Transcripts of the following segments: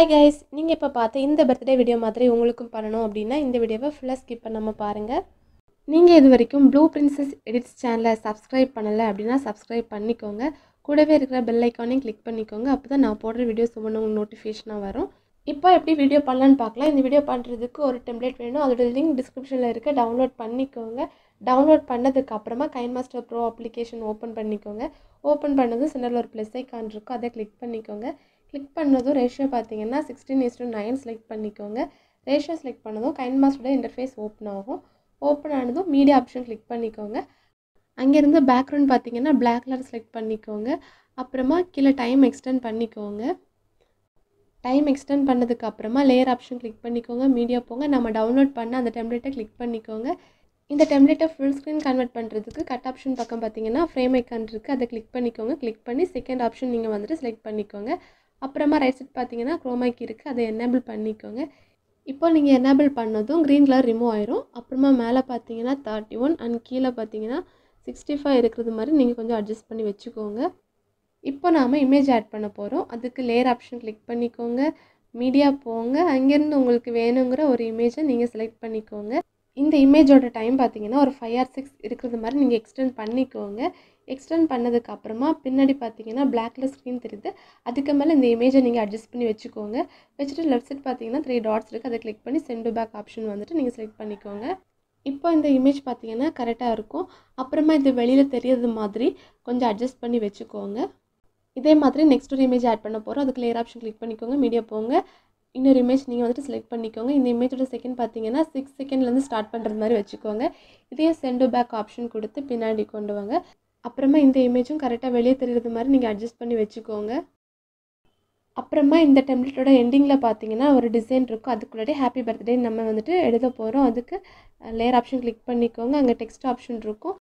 Hi guys, நீங்க இப்ப பார்த்த இந்த बर्थडे வீடியோ மாதிரி உங்களுக்கும் பண்ணனும் அப்படினா இந்த வீடியோவை ஃபுல்லா ஸ்கிப் பண்ணாம பாருங்க. நீங்க இதுவரைக்கும் Blue Princess Edits சேனலை subscribe பண்ணல அப்படினா subscribe பண்ணிக்கோங்க. கூடவே இருக்கிற bell icon-ஐ click பண்ணிக்கோங்க. அப்பதான் நான் போடுற வீடியோஸ் உங்களுக்கு notification வரும். இப்போ எப்படி வீடியோ பண்ணலாம்னு பார்க்கலாம். இந்த வீடியோ பண்றதுக்கு ஒரு டெம்ப்ளேட் வேணும். அதோட லிங்க் description-ல இருக்கு. டவுன்லோட் பண்ணிக்கோங்க. டவுன்லோட் பண்ணதுக்கு அப்புறமா Kinemaster Pro application ஓபன் பண்ணிக்கோங்க. ஓபன் பண்ணதும் சென்டர்ல ஒரு + ஐகான் இருக்கும். அதை click பண்ணிக்கோங்க. Click பண்ணதும் ratio பாத்தீங்கன்னா 16:9 select பண்ணிக்கோங்க. Ratio select பண்ணதும் Kinemaster-ஓட interface ஓபன் ஆகும். ஓபன் ஆனதும் media option click பண்ணிக்கோங்க. அங்க இருந்து background பாத்தீங்கன்னா black color select பண்ணிக்கோங்க. அப்புறமா கீழ time extend பண்ணிக்கோங்க. Time extend பண்ணதுக்கு அப்புறமா layer option click பண்ணிக்கோங்க. media போங்க. நம்ம download பண்ண அந்த template-ஐ click பண்ணிக்கோங்க. இந்த template-ஐ full screen convert பண்றதுக்கு cut option பக்கம் பாத்தீங்கன்னா frame icon இருக்கு. அதை click பண்ணிக்கோங்க. click பண்ணி second option நீங்க வந்து select பண்ணிக்கோங்க. அப்புறமா ரைட் சைடு பாத்தீங்கன்னா chroma key இருக்கு. அதை enable பண்ணிக்கோங்க. இப்போ நீங்க enable பண்ணதும் green color remove ஆயிரும். அப்புறமா மேலே பாத்தீங்கன்னா 31 and கீழ பாத்தீங்கன்னா 65 இருக்குது மாதிரி நீங்க கொஞ்சம் அட்ஜஸ்ட் பண்ணி வெச்சுக்கோங்க. இப்போ நாம image add பண்ண போறோம். அதுக்கு layer option click பண்ணிக்கோங்க. media போங்க. அங்க இருந்து உங்களுக்கு வேணும்ங்கற ஒரு image-ஐ நீங்க செலக்ட் பண்ணிக்கோங்க. இந்த இமேஜோட டைம் பாத்தீங்கன்னா ஒரு 5 or 6 இருக்குது மாதிரி நீங்க எக்ஸ்டெண்ட் பண்ணிக்கோங்க. எக்ஸ்டெண்ட் பண்ணதுக்கு அப்புறமா பின்னாடி பாத்தீங்கன்னா black color screen தெரியுது. அதுக்கு மேல இந்த இமேஜை நீங்க அட்ஜஸ்ட் பண்ணி வெச்சுக்கோங்க. வெச்சிட்டு லெஃப்ட் சைடு பாத்தீங்கன்னா 3 டாட்ஸ் இருக்கு. அதை கிளிக் பண்ணி சென்ட் டு பேக் ஆப்ஷன் வந்துட்டு நீங்க செலக்ட் பண்ணிக்கோங்க. இப்போ இந்த இமேஜ் பாத்தீங்கன்னா கரெக்ட்டா இருக்கும். அப்புறமா இது வெளியில தெரியிறது மாதிரி கொஞ்சம் அட்ஜஸ்ட் பண்ணி வெச்சுக்கோங்க. இதே மாதிரி நெக்ஸ்ட் ஒரு இமேஜ் ஆட் பண்ண போறோம். அதுக்கு லேயர் ஆப்ஷன் கிளிக் பண்ணிக்கோங்க. மீடியா போங்க. இன்னொரு இமேஜ் நீங்க வந்து செலக்ட் பண்ணிக்கோங்க. இந்த இமேஜோட செகண்ட் பாத்தீங்கன்னா 6 செகண்ட்ல இருந்து ஸ்டார்ட் பண்றது மாதிரி வெச்சுக்கோங்க. இதே சென்ட் டு பேக் ஆப்ஷன் கொடுத்து பின்னாடி கொண்டு வாங்க. அப்புறமா இந்த இமேஜும் கரெக்ட்டா வெளிய தெரியிறது மாதிரி நீங்க அட்ஜஸ்ட் பண்ணி வெச்சுக்கோங்க. அப்புறமா இந்த டெம்ப்ளேட்டோட எண்டிங்ல பாத்தீங்கன்னா ஒரு டிசைன் இருக்கும். அதுக்குள்ளே ஹேப்பி பர்த்டே நம்ம வந்துட்டு எழுத போறோம். அதுக்கு லேயர் ஆப்ஷன் கிளிக் பண்ணிக்கோங்க. அங்க டெக்ஸ்ட் ஆப்ஷன் இருக்கும்.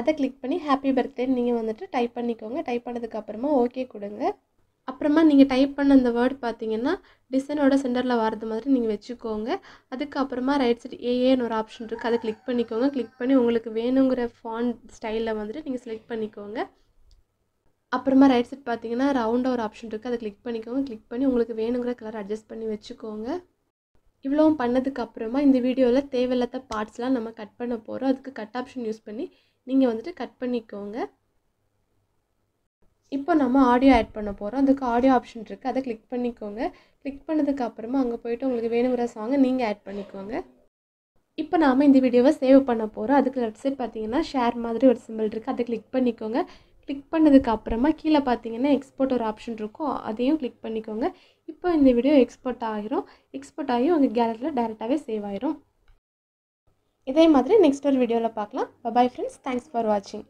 அதை கிளிக் பண்ணி ஹேப்பி பர்த்டே நீங்க வந்துட்டு டைப் பண்ணிக்கோங்க. டைப் பண்ணதுக்கு அப்புறமா ஓகே கொடுங்க. அப்புறமா நீங்க டைப் பண்ண அந்த வேர்ட் பாத்தீங்கன்னா டிசைனோட சென்டர்ல வரது மாதிரி நீங்க வெச்சுக்கோங்க. அதுக்கு அப்புறமா ரைட் சைடு ஏஏ ன்னு ஒரு ஆப்ஷன் இருக்கு. அதை கிளிக் பண்ணிக்கோங்க. கிளிக் பண்ணி உங்களுக்கு வேணும்ங்கற ஃபாண்ட் ஸ்டைல்ல வந்துட்டு நீங்க செலக்ட் பண்ணிக்கோங்க. அப்புறமா ரைட் சைடு பாத்தீங்கன்னா ரவுண்ட் ஒரு ஆப்ஷன் இருக்கு. அதை கிளிக் பண்ணிக்கோங்க. கிளிக் பண்ணி உங்களுக்கு வேணும்ங்கற கலர் அட்ஜஸ்ட் பண்ணி வெச்சுக்கோங்க. இவ்ளோவும் பண்ணதுக்கு அப்புறமா இந்த வீடியோல தேவையில்லாத பார்ட்ஸ்லாம் நம்ம கட் பண்ண போறோம். அதுக்கு கட் ஆப்ஷன் யூஸ் பண்ணி நீங்க வந்துட்டு கட் பண்ணிக்கோங்க. இப்போ நம்ம ஆடியோ ஆட் பண்ண போறோம். அதுக்கு ஆடியோ ஆப்ஷன் இருக்கு. அதை கிளிக் பண்ணிக்கோங்க. கிளிக் பண்ணதுக்கு அப்புறமா அங்க போய்ட்டு உங்களுக்கு வேணும்ங்கற சாங் நீங்க ஆட் பண்ணிக்கோங்க. இப்போ நாம இந்த வீடியோவை சேவ் பண்ண போறோம். அதுக்கு லெஃப்ட் சைடு பாத்தீங்கன்னா ஷேர் மாதிரி ஒரு சிம்பல் இருக்கு. அதை கிளிக் பண்ணிக்கோங்க. கிளிக் பண்ணதுக்கு அப்புறமா கீழ பாத்தீங்கன்னா எக்ஸ்போர்ட் ஒரு ஆப்ஷன் இருக்கும். அதையும் கிளிக் பண்ணிக்கோங்க. இப்போ இந்த வீடியோ எக்ஸ்போர்ட் ஆயிரும். எக்ஸ்போர்ட் ஆகி உங்க கேலரியில டைரக்டாவே சேவ் ஆயிரும். இதே மாதிரி நெக்ஸ்ட் ஒரு வீடியோல பார்க்கலாம். Bye bye friends. Thanks for watching.